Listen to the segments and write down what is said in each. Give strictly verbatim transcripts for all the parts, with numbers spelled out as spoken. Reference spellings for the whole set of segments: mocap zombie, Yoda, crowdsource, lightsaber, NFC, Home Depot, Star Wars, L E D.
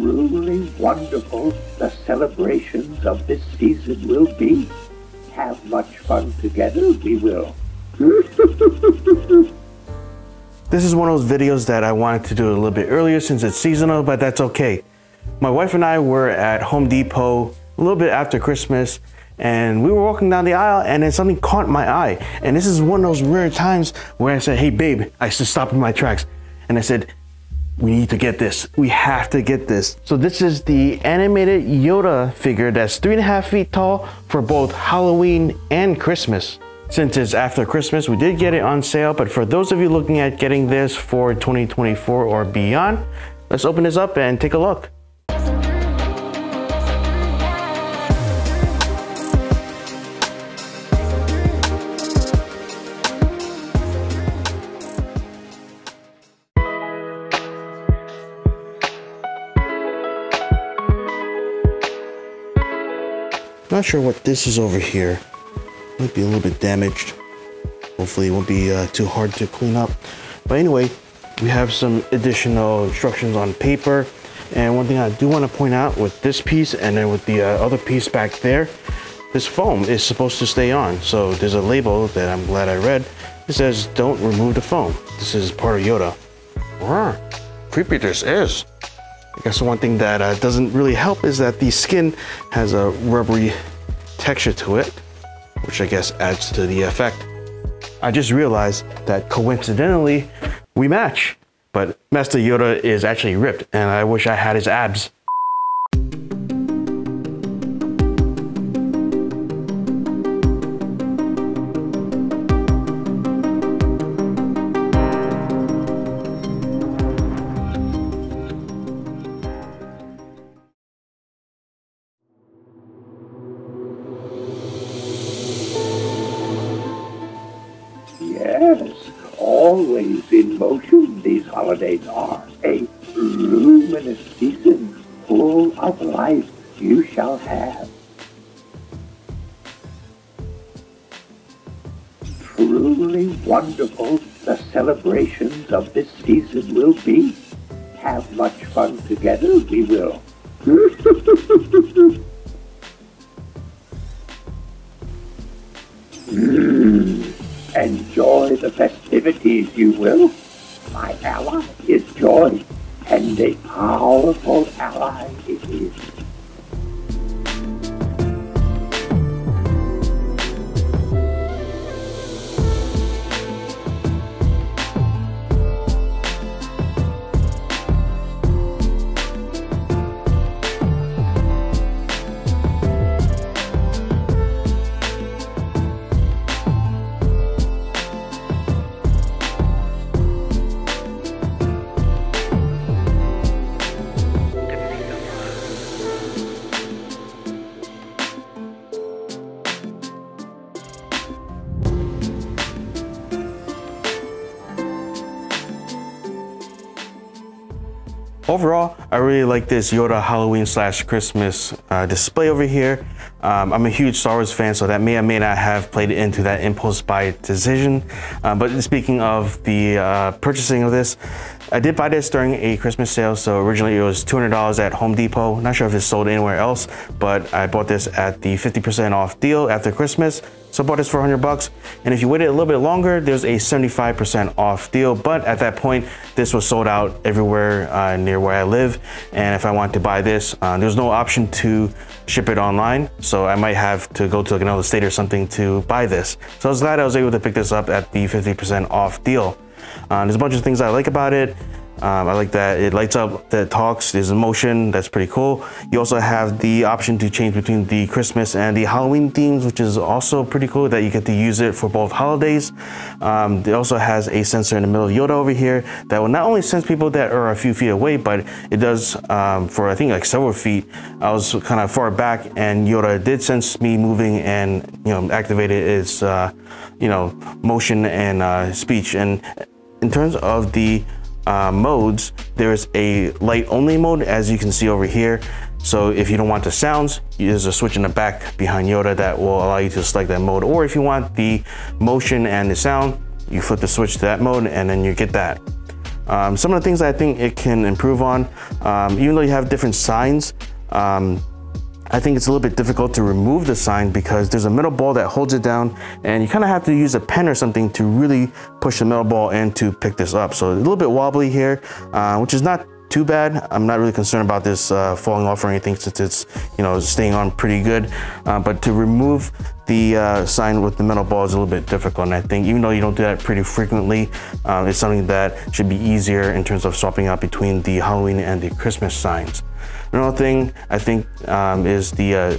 truly wonderful the celebrations of this season will be. Have much fun together, we will. This is one of those videos that I wanted to do a little bit earlier since it's seasonal, but that's okay. My wife and I were at Home Depot a little bit after Christmas, and we were walking down the aisle and then something caught my eye. And this is one of those rare times where I said, hey babe, I should stop in my tracks. And I said, we need to get this. We have to get this. So this is the animated Yoda figure that's three and a half feet tall for both Halloween and Christmas. Since it's after Christmas, we did get it on sale, but for those of you looking at getting this for twenty twenty-four or beyond, let's open this up and take a look. Not sure what this is over here. Might be a little bit damaged. Hopefully it won't be uh, too hard to clean up. But anyway, we have some additional instructions on paper. And one thing I do want to point out with this piece and then with the uh, other piece back there, this foam is supposed to stay on. So there's a label that I'm glad I read. It says, don't remove the foam. This is part of Yoda. Wow, creepy this is. I guess the one thing that uh, doesn't really help is that the skin has a rubbery texture to it, which I guess adds to the effect. I just realized that coincidentally, we match, but Master Yoda is actually ripped and I wish I had his abs. Yes, always in motion, these holidays are a luminous season full of life you shall have. Truly wonderful the celebrations of this season will be. Have much fun together, we will. mm. Enjoy the festivities, you will. My ally is joy, and a powerful ally it is. Overall, I really like this Yoda Halloween slash Christmas uh, display over here. Um, I'm a huge Star Wars fan, so that may or may not have played into that impulse buy decision. Uh, but speaking of the uh, purchasing of this, I did buy this during a Christmas sale. So originally it was two hundred dollars at Home Depot. Not sure if it's sold anywhere else, but I bought this at the fifty percent off deal after Christmas. So I bought this for one hundred bucks, and if you waited a little bit longer, there's a seventy-five percent off deal. But at that point, this was sold out everywhere uh, near where I live. And if I wanted to buy this, uh, there's no option to ship it online. So I might have to go to like another state or something to buy this. So I was glad I was able to pick this up at the fifty percent off deal. Uh, there's a bunch of things I like about it. Um, I like that it lights up, that it talks, there's motion, that's pretty cool. You also have the option to change between the Christmas and the Halloween themes, which is also pretty cool that you get to use it for both holidays. Um, it also has a sensor in the middle of Yoda over here that will not only sense people that are a few feet away, but it does um, for I think like several feet. I was kind of far back and Yoda did sense me moving and, you know, activated its, uh, you know, motion and uh, speech. And in terms of the Uh, modes, there is a light only mode, as you can see over here. So if you don't want the sounds, there's a switch in the back behind Yoda that will allow you to select that mode, or if you want the motion and the sound, you flip the switch to that mode and then you get that. Um, some of the things that I think it can improve on, um, even though you have different signs, um, I think it's a little bit difficult to remove the sign because there's a metal ball that holds it down, and you kind of have to use a pen or something to really push the metal ball in to pick this up. So a little bit wobbly here, uh, which is not too bad. I'm not really concerned about this uh, falling off or anything since it's, you know, staying on pretty good. Uh, but to remove the uh, sign with the metal ball is a little bit difficult. And I think even though you don't do that pretty frequently, um, it's something that should be easier in terms of swapping out between the Halloween and the Christmas signs. Another thing I think um, is the, uh,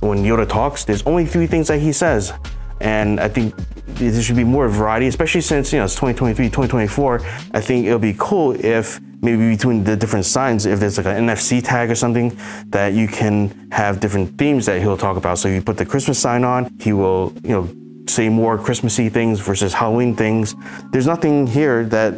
when Yoda talks, there's only three things that he says. And I think there should be more variety, especially since, you know, it's twenty twenty-three, twenty twenty-four. I think it'll be cool if maybe between the different signs, if there's like an N F C tag or something, that you can have different themes that he'll talk about. So you put the Christmas sign on, he will, you know, say more Christmassy things versus Halloween things. There's nothing here that,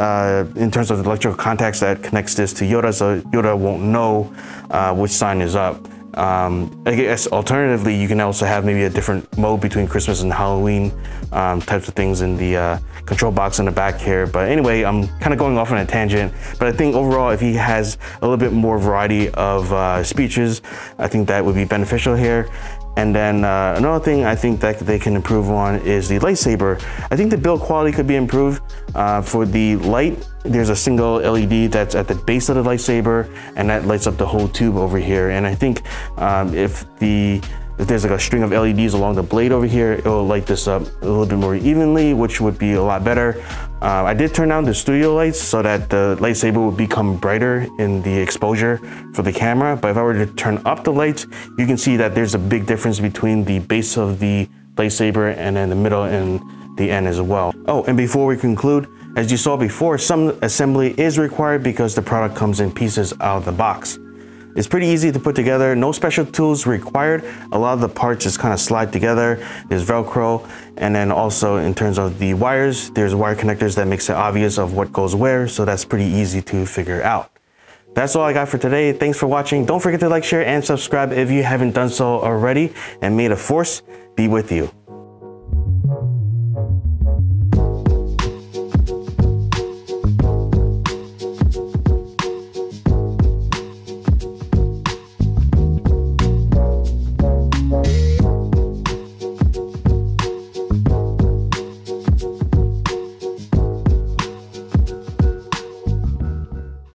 uh, in terms of electrical contacts, that connects this to Yoda, so Yoda won't know uh, which sign is up. Um, I guess alternatively, you can also have maybe a different mode between Christmas and Halloween um, types of things in the uh, control box in the back here. But anyway, I'm kind of going off on a tangent, but I think overall, if he has a little bit more variety of uh, speeches, I think that would be beneficial here. And then uh, another thing I think that they can improve on is the lightsaber. I think the build quality could be improved uh, for the light. There's a single L E D that's at the base of the lightsaber, and that lights up the whole tube over here. And I think um, if the if there's like a string of L E Ds along the blade over here, it will light this up a little bit more evenly, which would be a lot better. Uh, I did turn down the studio lights so that the lightsaber would become brighter in the exposure for the camera. But if I were to turn up the lights, you can see that there's a big difference between the base of the lightsaber and then the middle and the end as well. Oh, and before we conclude, as you saw before, some assembly is required because the product comes in pieces out of the box. It's pretty easy to put together, no special tools required. A lot of the parts just kind of slide together. There's Velcro, and then also in terms of the wires, there's wire connectors that makes it obvious of what goes where, so that's pretty easy to figure out. That's all I got for today. Thanks for watching. Don't forget to like, share, and subscribe if you haven't done so already, and may the force be with you.